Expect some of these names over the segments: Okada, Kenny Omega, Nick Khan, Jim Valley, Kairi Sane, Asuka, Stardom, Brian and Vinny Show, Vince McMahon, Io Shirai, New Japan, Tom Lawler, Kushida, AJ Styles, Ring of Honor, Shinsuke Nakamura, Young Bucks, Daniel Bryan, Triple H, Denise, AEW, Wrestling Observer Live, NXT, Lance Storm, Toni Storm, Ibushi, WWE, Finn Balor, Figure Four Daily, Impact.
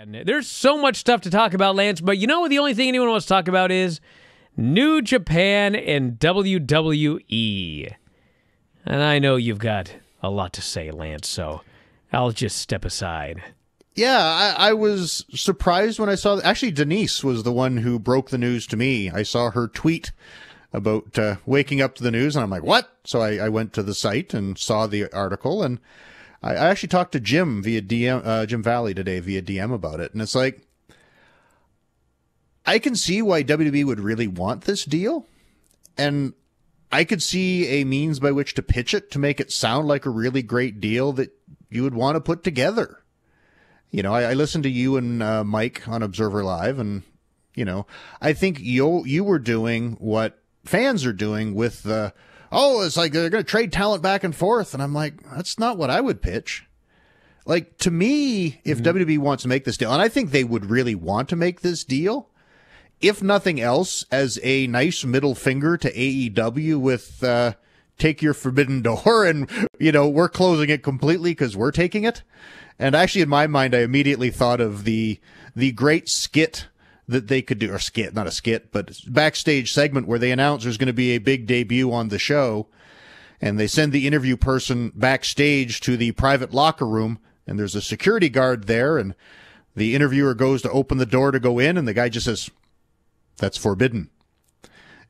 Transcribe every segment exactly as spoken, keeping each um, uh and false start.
And there's so much stuff to talk about, Lance, but you know what the only thing anyone wants to talk about is New Japan and W W E. And I know you've got a lot to say, Lance, so I'll just step aside. Yeah, I, I was surprised when I saw... Actually, Denise was the one who broke the news to me. I saw her tweet about uh, waking up to the news, and I'm like, what? So I, I went to the site and saw the article, and... I actually talked to Jim via D M, uh, Jim Valley today via D M about it. And it's like, I can see why W W E would really want this deal. And I could see a means by which to pitch it to make it sound like a really great deal that you would want to put together. You know, I, I listened to you and uh, Mike on Observer Live. And, you know, I think you you were doing what fans are doing with the uh, oh, it's like they're going to trade talent back and forth. And I'm like, that's not what I would pitch. Like, to me, if mm-hmm. W W E wants to make this deal, and I think they would really want to make this deal, if nothing else, as a nice middle finger to A E W with uh, take your forbidden door and, you know, we're closing it completely because we're taking it. And actually, in my mind, I immediately thought of the the great skit that they could do, or skit, not a skit, but backstage segment where they announce there's going to be a big debut on the show, and they send the interview person backstage to the private locker room, and there's a security guard there, and the interviewer goes to open the door to go in, and the guy just says, "That's forbidden."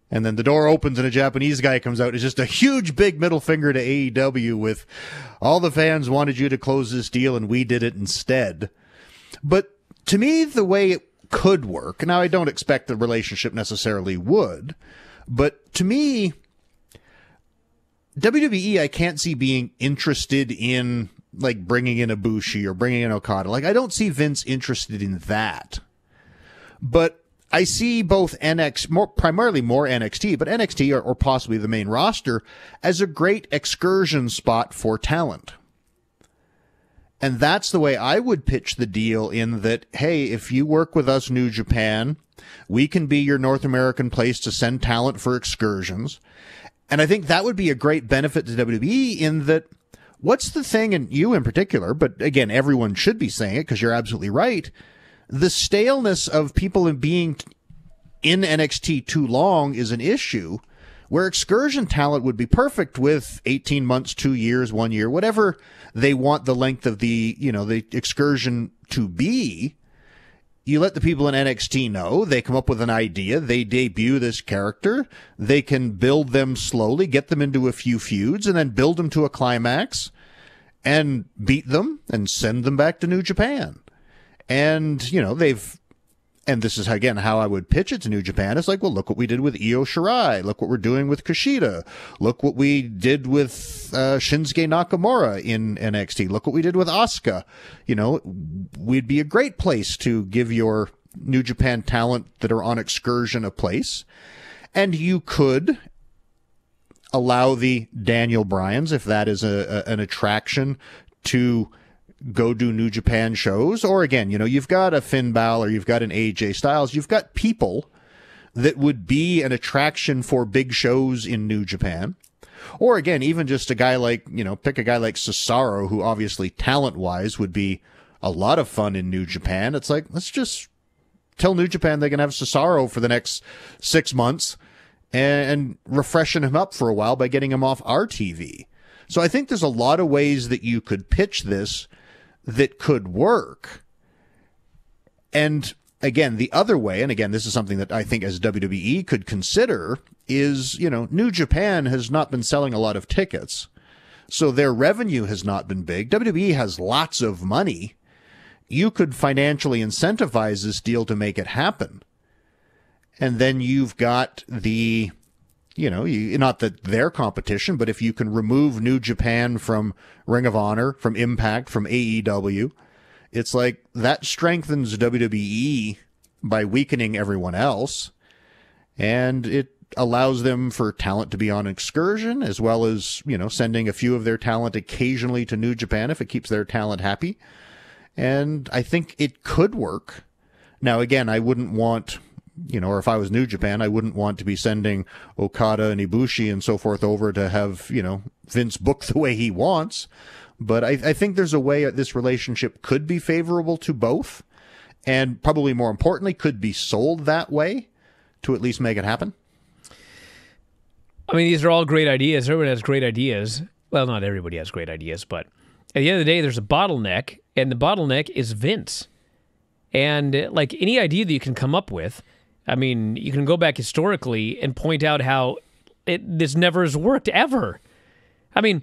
And then the door opens, and a Japanese guy comes out. It's just a huge, big middle finger to A E W with, all the fans wanted you to close this deal, and we did it instead. But to me, the way it could work. Now, I don't expect the relationship necessarily would, but to me, W W E, I can't see being interested in, like, bringing in Ibushi or bringing in Okada. Like, I don't see Vince interested in that. But I see both N X T, more, primarily more N X T, but N X T or, or possibly the main roster as a great excursion spot for talent. And that's the way I would pitch the deal, in that, hey, if you work with us, New Japan, we can be your North American place to send talent for excursions. And I think that would be a great benefit to W W E, in that, what's the thing, and you in particular, but again, everyone should be saying it because you're absolutely right, the staleness of people being in N X T too long is an issue, where excursion talent would be perfect with eighteen months, two years, one year, whatever they want the length of the, you know, the excursion to be. You let the people in N X T know, they come up with an idea, they debut this character, they can build them slowly, get them into a few feuds, and then build them to a climax and beat them and send them back to New Japan. And, you know, they've... And this is, again, how I would pitch it to New Japan. It's like, well, look what we did with Io Shirai. Look what we're doing with Kushida. Look what we did with uh, Shinsuke Nakamura in N X T. Look what we did with Asuka. You know, we'd be a great place to give your New Japan talent that are on excursion a place. And you could allow the Daniel Bryans, if that is a, a, an attraction, to go do New Japan shows. Or again, you know, you've got a Finn Balor, you've got an A J Styles, you've got people that would be an attraction for big shows in New Japan. Or again, even just a guy like, you know, pick a guy like Cesaro, who obviously talent-wise would be a lot of fun in New Japan. It's like, let's just tell New Japan they can have Cesaro for the next six months and refreshing him up for a while by getting him off our T V. So I think there's a lot of ways that you could pitch this that could work. And again, the other way, and again, this is something that I think as W W E could consider, is, you know, New Japan has not been selling a lot of tickets, so their revenue has not been big. W W E has lots of money. You could financially incentivize this deal to make it happen. And then you've got the, you know, you, not that their competition, but if you can remove New Japan from Ring of Honor, from Impact, from A E W, it's like that strengthens W W E by weakening everyone else. And it allows them for talent to be on excursion, as well as, you know, sending a few of their talent occasionally to New Japan if it keeps their talent happy. And I think it could work. Now, again, I wouldn't want... You know, or if I was New Japan, I wouldn't want to be sending Okada and Ibushi and so forth over to have, you know, Vince book the way he wants. But I, I think there's a way that this relationship could be favorable to both, and probably more importantly, could be sold that way to at least make it happen. I mean, these are all great ideas. Everyone has great ideas. Well, not everybody has great ideas, but at the end of the day, there's a bottleneck, and the bottleneck is Vince. And like any idea that you can come up with, I mean, you can go back historically and point out how it, this never has worked ever. I mean,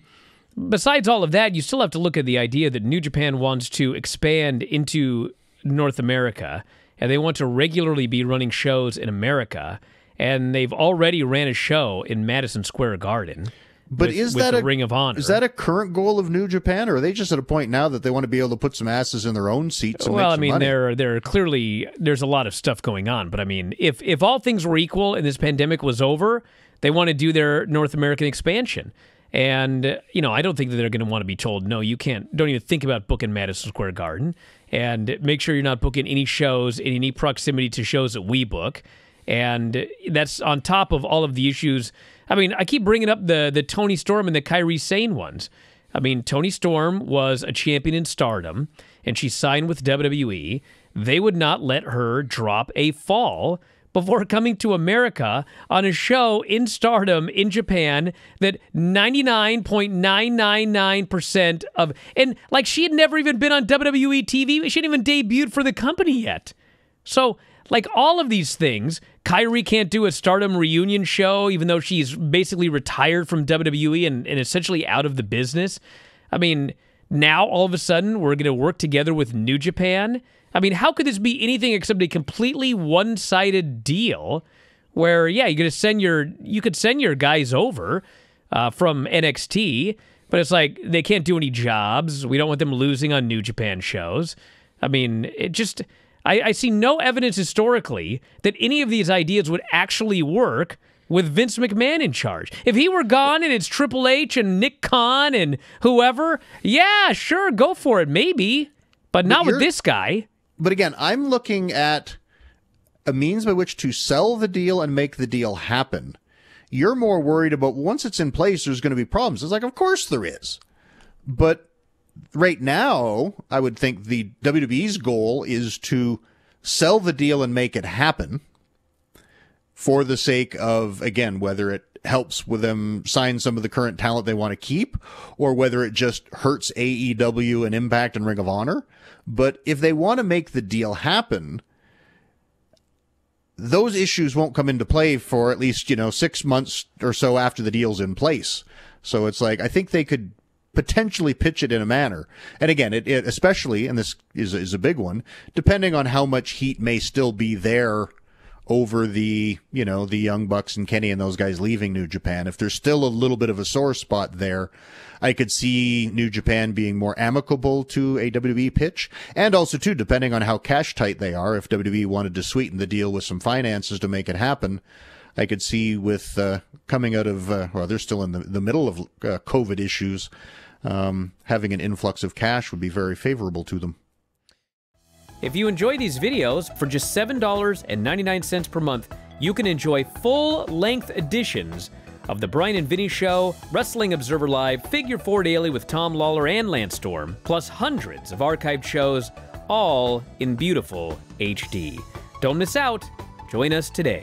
besides all of that, you still have to look at the idea that New Japan wants to expand into North America, and they want to regularly be running shows in America, and they've already ran a show in Madison Square Garden. But with, is that a Ring of Honor? Is that a current goal of New Japan, or are they just at a point now that they want to be able to put some asses in their own seats? And well, make some I mean, money? there there clearly there's a lot of stuff going on, but I mean, if if all things were equal and this pandemic was over, they want to do their North American expansion, and uh, you know, I don't think that they're going to want to be told no, you can't. Don't even think about booking Madison Square Garden, and make sure you're not booking any shows in any proximity to shows that we book. And that's on top of all of the issues. I mean, I keep bringing up the the Toni Storm and the Kairi Sane ones. I mean, Toni Storm was a champion in Stardom, and she signed with W W E. They would not let her drop a fall before coming to America on a show in Stardom in Japan that ninety-nine point nine nine nine percent of... And, like, she had never even been on W W E T V. She hadn't even debuted for the company yet. So... Like, all of these things, Kairi can't do a Stardom reunion show, even though she's basically retired from W W E and, and essentially out of the business. I mean, now, all of a sudden, we're going to work together with New Japan. I mean, how could this be anything except a completely one-sided deal where, yeah, you're going to send your, you could send your guys over uh, from N X T, but it's like, they can't do any jobs. We don't want them losing on New Japan shows. I mean, it just... I, I see no evidence historically that any of these ideas would actually work with Vince McMahon in charge. If he were gone and it's Triple H and Nick Khan and whoever, yeah, sure, go for it, maybe, but not but with this guy. But again, I'm looking at a means by which to sell the deal and make the deal happen. You're more worried about once it's in place, there's going to be problems. It's like, of course there is. But... Right now, I would think the W W E's goal is to sell the deal and make it happen for the sake of, again, whether it helps with them sign some of the current talent they want to keep or whether it just hurts A E W and Impact and Ring of Honor. But if they want to make the deal happen, those issues won't come into play for at least, you know, six months or so after the deal's in place. So it's like, I think they could... potentially pitch it in a manner. And again, it, it especially, and this is, is a big one, depending on how much heat may still be there over the, you know, the Young Bucks and Kenny and those guys leaving New Japan. If there's still a little bit of a sore spot there, I could see New Japan being more amicable to a W W E pitch. And also, too, depending on how cash tight they are, if W W E wanted to sweeten the deal with some finances to make it happen, I could see with uh, coming out of, uh, well, they're still in the, the middle of uh, COVID issues, Um, having an influx of cash would be very favorable to them. If you enjoy these videos, for just seven dollars and ninety-nine cents per month, you can enjoy full-length editions of The Brian and Vinny Show, Wrestling Observer Live, Figure Four Daily with Tom Lawler and Lance Storm, plus hundreds of archived shows, all in beautiful H D. Don't miss out. Join us today.